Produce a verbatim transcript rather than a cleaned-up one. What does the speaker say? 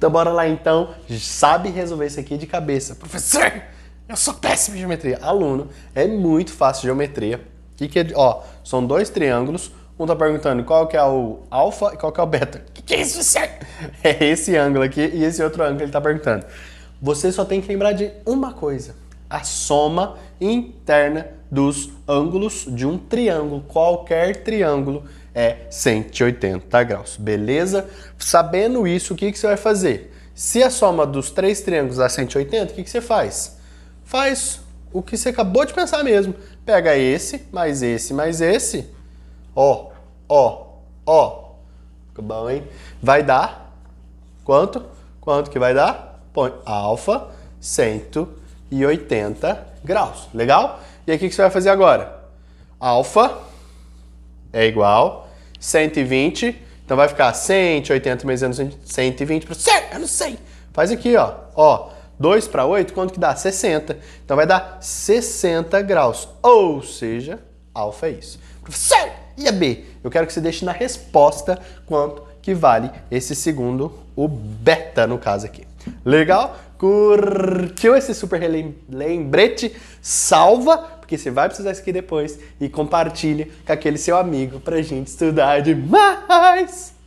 Então bora lá então, sabe resolver isso aqui de cabeça. Professor, eu sou péssimo em geometria. Aluno, é muito fácil geometria. Que que é, ó, são dois triângulos, um tá perguntando qual que é o alfa e qual que é o beta. Que que é isso, certo? É esse ângulo aqui e esse outro ângulo ele tá perguntando. Você só tem que lembrar de uma coisa, a soma interna dos ângulos de um triângulo, qualquer triângulo, é cento e oitenta graus, beleza? Sabendo isso, o que que você vai fazer? Se a soma dos três triângulos dá cento e oitenta, o que que você faz? Faz o que você acabou de pensar mesmo. Pega esse, mais esse, mais esse. Ó, ó, ó. Ficou bom, hein? Vai dar quanto? Quanto que vai dar? Põe alfa, cento e oitenta graus. Legal? E aí o que você vai fazer agora? Alfa é igual cento e vinte. Então vai ficar cento e oitenta menos cento e vinte. Eu não sei. Faz aqui, ó. Ó. dois para oito, quanto que dá? sessenta. Então vai dar sessenta graus. Ou seja, alfa é isso. Professor, e a B? Eu quero que você deixe na resposta quanto que vale esse segundo, o beta, no caso aqui. Legal? Curtiu esse super lembrete? Salva, porque você vai precisar isso aqui depois. E compartilha com aquele seu amigo pra gente estudar demais.